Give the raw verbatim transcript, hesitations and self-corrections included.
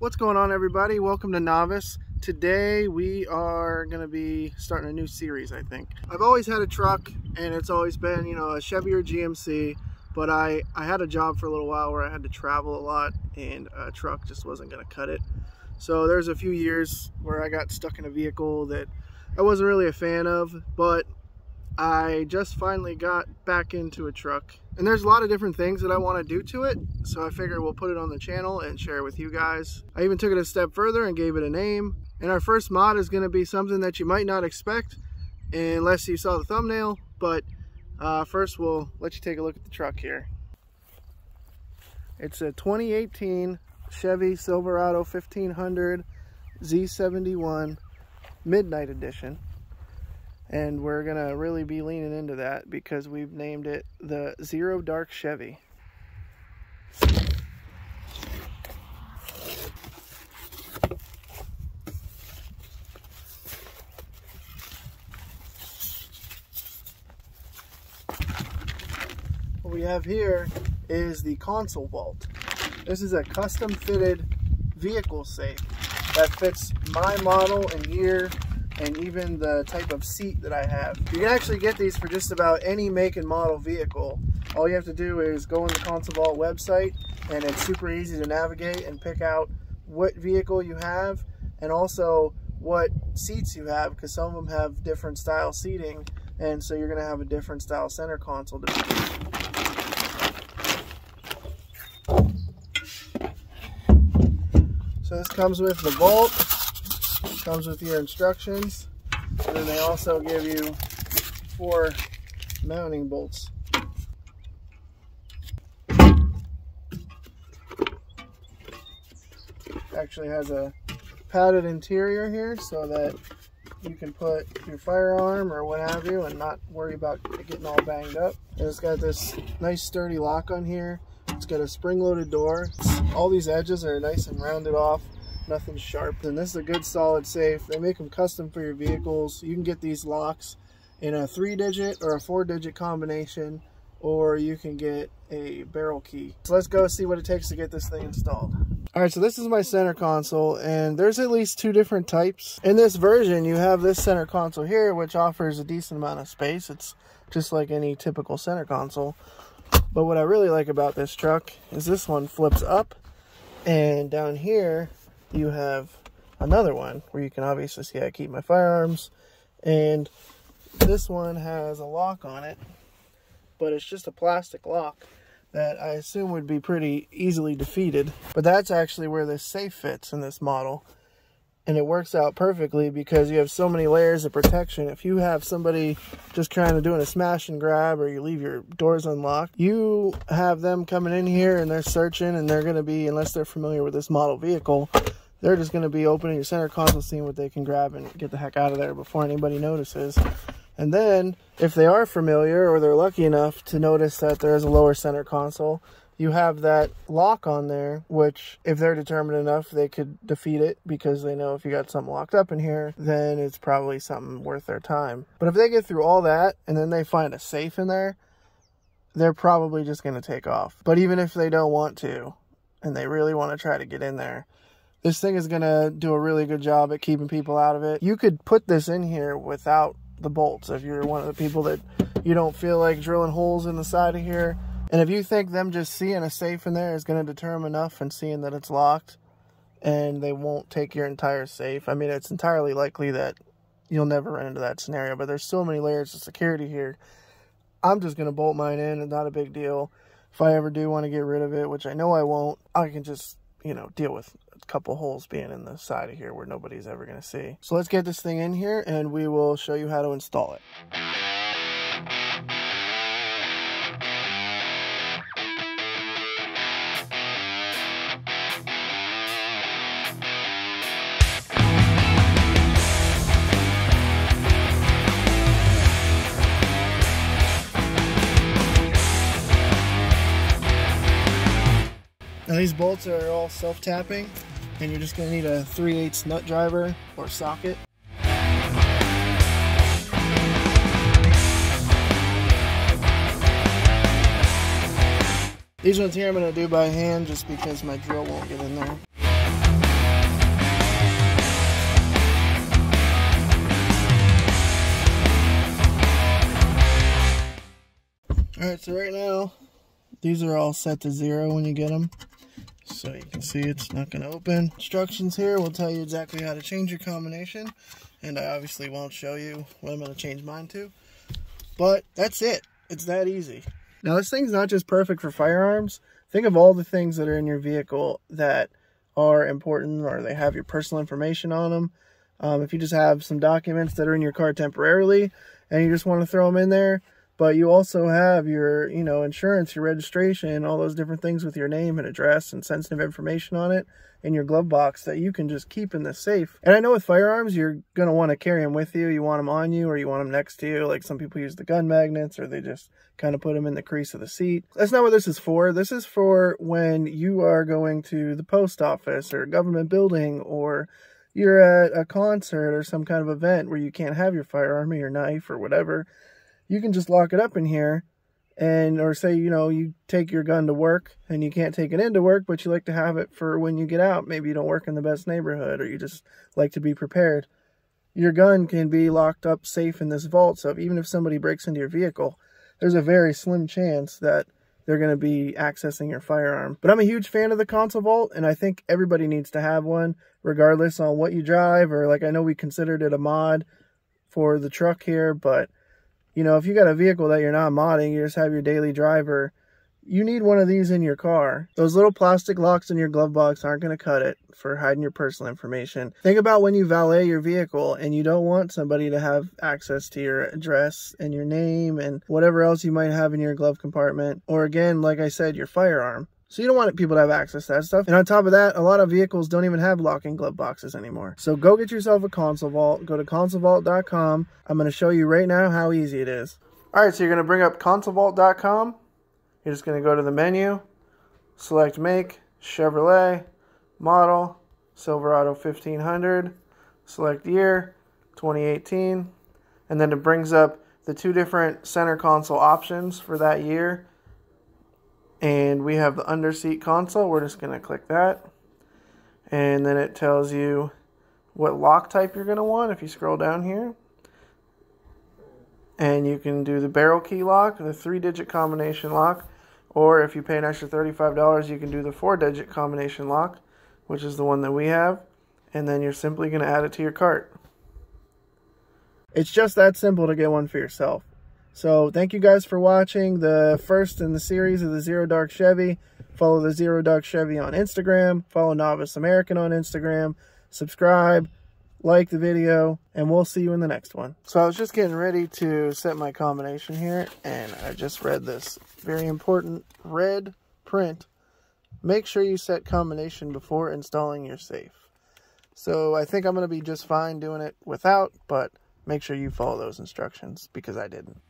What's going on, everybody? Welcome to Novice. Today we are going to be starting a new series, I think. I've always had a truck, and it's always been, you know, a Chevy or G M C, but I, I had a job for a little while where I had to travel a lot, and a truck just wasn't going to cut it. So there's a few years where I got stuck in a vehicle that I wasn't really a fan of, but I just finally got back into a truck. And there's a lot of different things that I want to do to it, so I figure we'll put it on the channel and share it with you guys. I even took it a step further and gave it a name. And our first mod is going to be something that you might not expect unless you saw the thumbnail. But uh, first we'll let you take a look at the truck here. It's a twenty eighteen Chevy Silverado fifteen hundred Z seventy-one Midnight Edition. And we're gonna really be leaning into that because we've named it the Zero Dark Chevy. What we have here is the Console Vault. This is a custom fitted vehicle safe that fits my model and year, and even the type of seat that I have. You can actually get these for just about any make and model vehicle. All you have to do is go on the Console Vault website, and it's super easy to navigate and pick out what vehicle you have and also what seats you have, because some of them have different style seating, and so you're going to have a different style center console. So this comes with the Vault. Comes with your instructions, and then they also give you four mounting bolts. It actually has a padded interior here so that you can put your firearm or what have you and not worry about it getting all banged up. And it's got this nice sturdy lock on here. It's got a spring-loaded door. All these edges are nice and rounded off. Nothing sharp. And this is a good solid safe. They make them custom for your vehicles. You can get these locks in a three digit or a four digit combination, or you can get a barrel key. So let's go see what it takes to get this thing installed. All right, so this is my center console, and there's at least two different types. In this version, you have this center console here, which offers a decent amount of space. It's just like any typical center console. But what I really like about this truck is this one flips up, and down here you have another one where you can obviously see I keep my firearms, and this one has a lock on it, but it's just a plastic lock that I assume would be pretty easily defeated. But that's actually where this safe fits in this model, and it works out perfectly because you have so many layers of protection. If you have somebody just trying to do a smash and grab, or you leave your doors unlocked, you have them coming in here and they're searching, and they're going to be, unless they're familiar with this model vehicle, they're just going to be opening your center console, seeing what they can grab and get the heck out of there before anybody notices. And then if they are familiar, or they're lucky enough to notice that there is a lower center console, you have that lock on there, which if they're determined enough, they could defeat it, because they know if you got something locked up in here, then it's probably something worth their time. But if they get through all that and then they find a safe in there, they're probably just going to take off. But even if they don't want to, and they really want to try to get in there, this thing is going to do a really good job at keeping people out of it. You could put this in here without the bolts if you're one of the people that you don't feel like drilling holes in the side of here. And if you think them just seeing a safe in there is going to deter them enough, and seeing that it's locked, and they won't take your entire safe. I mean, it's entirely likely that you'll never run into that scenario, but there's so many layers of security here. I'm just going to bolt mine in, and not a big deal. If I ever do want to get rid of it, which I know I won't, I can just, you know, deal with a couple holes being in the side of here where nobody's ever going to see. So let's get this thing in here, and we will show you how to install it. Now these bolts are all self-tapping, and you're just going to need a three eighths nut driver or socket. These ones here I'm going to do by hand just because my drill won't get in there. Alright, so right now, these are all set to zero when you get them. So you can see it's not going to open. Instructions here will tell you exactly how to change your combination. And I obviously won't show you what I'm going to change mine to. But that's it. It's that easy. Now this thing's not just perfect for firearms. Think of all the things that are in your vehicle that are important, or they have your personal information on them. Um, if you just have some documents that are in your car temporarily and you just want to throw them in there, but you also have your, you know, insurance, your registration, all those different things with your name and address and sensitive information on it in your glove box that you can just keep in the safe. And I know with firearms, you're going to want to carry them with you. You want them on you, or you want them next to you. Like some people use the gun magnets, or they just kind of put them in the crease of the seat. That's not what this is for. This is for when you are going to the post office or a government building, or you're at a concert or some kind of event where you can't have your firearm or your knife or whatever. You can just lock it up in here, and or say, you know, you take your gun to work and you can't take it into work, but you like to have it for when you get out. Maybe you don't work in the best neighborhood, or you just like to be prepared. Your gun can be locked up safe in this vault, so if, even if somebody breaks into your vehicle, there's a very slim chance that they're going to be accessing your firearm. But I'm a huge fan of the Console Vault, and I think everybody needs to have one, regardless on what you drive, or like I know we considered it a mod for the truck here, but you know, if you got a vehicle that you're not modding, you just have your daily driver, you need one of these in your car. Those little plastic locks in your glove box aren't going to cut it for hiding your personal information. Think about when you valet your vehicle and you don't want somebody to have access to your address and your name and whatever else you might have in your glove compartment. Or again, like I said, your firearm. So you don't want people to have access to that stuff. And on top of that, a lot of vehicles don't even have locking glove boxes anymore. So go get yourself a Console Vault. Go to console vault dot com. I'm going to show you right now how easy it is. All right, so you're going to bring up console vault dot com. You're just going to go to the menu, select make, Chevrolet, model, Silverado fifteen hundred, select year, twenty eighteen. And then it brings up the two different center console options for that year. And we have the underseat console. We're just going to click that. And then it tells you what lock type you're going to want if you scroll down here. And you can do the barrel key lock, the three digit combination lock. Or if you pay an extra thirty-five dollars, you can do the four digit combination lock, which is the one that we have. And then you're simply going to add it to your cart. It's just that simple to get one for yourself. So thank you guys for watching the first in the series of the Zero Dark Chevy. Follow the Zero Dark Chevy on Instagram. Follow Novice American on Instagram. Subscribe, like the video, and we'll see you in the next one. So I was just getting ready to set my combination here, and I just read this very important red print. Make sure you set combination before installing your safe. So I think I'm going to be just fine doing it without, but make sure you follow those instructions because I didn't.